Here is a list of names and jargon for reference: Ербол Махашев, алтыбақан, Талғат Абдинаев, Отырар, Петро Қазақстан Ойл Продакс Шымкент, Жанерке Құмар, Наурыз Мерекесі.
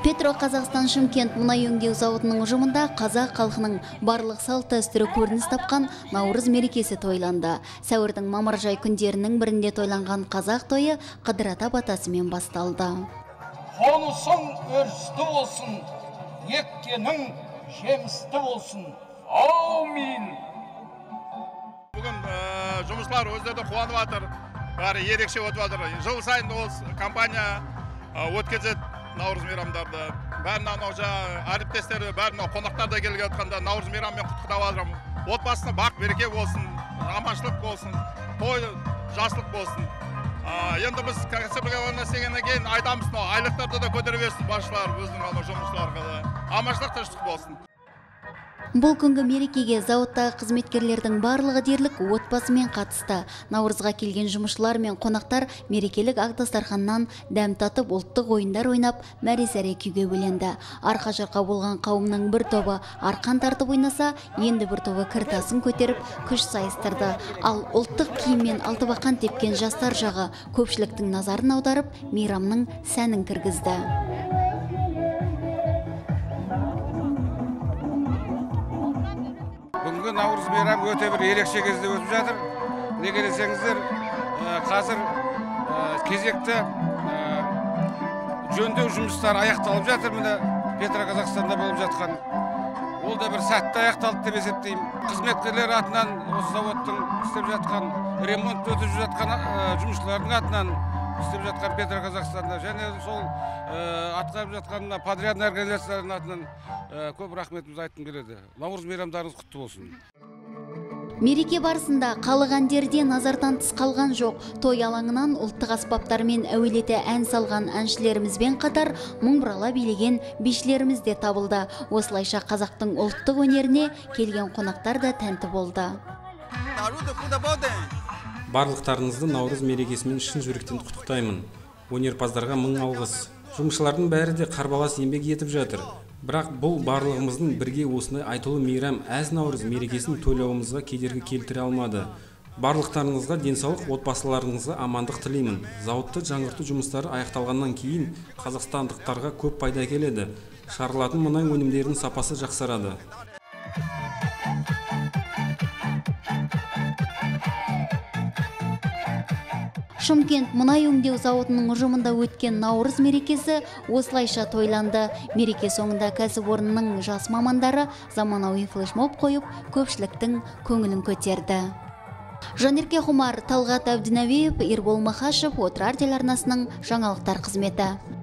Петро Қазақстан Шымкент мұнай өңдеу зауытының ұжымында қазақ халқының барлық салт дәстүрі көрініс тапқан Наурыз мерекесі тойланды. Сәуірдің мамыржай күндерінің бірінде тойланған қазақ тойы Қыдырата батасымен басталды. Қонысың өрісті болсын, еккенің жемісті болсын. Аумин! Бүгін жұмысшылар өздері қуанып жатыр, бәрі ерекше өтіп жатыр. Жыл сайын ол компания өткізеді Наурыз мейрамдарды. Бәріне әріптестері, бәріне қонақтарды келген жатқанда Наурыз мейраммен құттықтап жатырмын. Отбасына бақ береке болсын, аманшылық болсын, той жақсылық болсын. Енді біз кәсіпкерлікті істегеннен кейін айтамыз, айлықтарды да көтеріп берсін басшылар, біздің жұмысшыларға да. Аманшылық, тыныштық болсын. Бұл күнгі мерекеге зауыттағы қызметкерлердің барлығы дерлік отбасымен қатысты. Наурызға келген жұмысшылар мен қонақтар мерекелік ақ дастарханнан дәм татып ұлттық ойындар ойнап, мәре-сәре күйге бөленді. Арқа-жарқа болған қауымның бір тобы арқан тартып ойнаса, енді бір тобы кіртасын көтеріп, күш сайыстырды. Ал ұлттық киіммен алтыбақан тепкен жастар жағы көпшіліктің назарын аударып, мейрамның сәнін кіргізді. Бүгінгі Наурыз мейрамы өте бір ерекше кезде өтіп жатыр. Неге десеңіздер, қазір кезекті жөндеу жұмыстары аяқталып жатыр. Міне Петро Қазақстанда болып жатқан. Ол да бір сәтті аяқталды деп есептеймін. Қызметкерлер атынан, осы зауыттың істеп жатқан, ремонт өтіп жатқан жұмысшылардың атынан істеп жатқан Петро Қазақстанда және сол атқарып жатқан подрядный организациялардың атынан көп рахметімізді айтқым келеді. Наурыз мейрамдарыңыз құтты болсын. Мереке барысында халық әндерде назардан тыс қалған жоқ. Той алаңынан ұлттық аспаптармен әуелете ән салған әншілерімізбен қатар мұңбырала билеген бишілеріміз де табылды. Осылайша қазақтың ұлттық өнеріне келген қонақтар да тәнті болды. Барлықтарыңызды Наурыз мерекесімен шын жүректен құттықтаймын. Өнерпаздарға мың алғыс. Жұмысшылардың бәрі де қарбалас еңбек етіп жатыр. Бірақ бұл барлығымыздың бірге осындай айтулы мейрам әз Наурыз мерекесін тойлауымызға кедергі келтіре алмады. Барлықтарыңызға денсаулық, отбасыларыңызға амандық тілеймін. Зауытты жаңғырту жұмыстары аяқталғаннан кейін қазақстандықтарға көп пайда әкеледі. Шығарылатын мұнай өнімдерінің сапасы жақсарады. Шымкент мұнай өңдеу зауытының ұжымында өткен Наурыз мерекесі осылайша тойланды. Мереке соңында кәсіпорынның жас мамандары заманауи флешмоб қойып, көпшіліктің көңілін көтерді. Жанерке Құмар, Талғат Абдинаев, Ербол Махашев, Отырар телеарнасының жаңалықтар қызметі.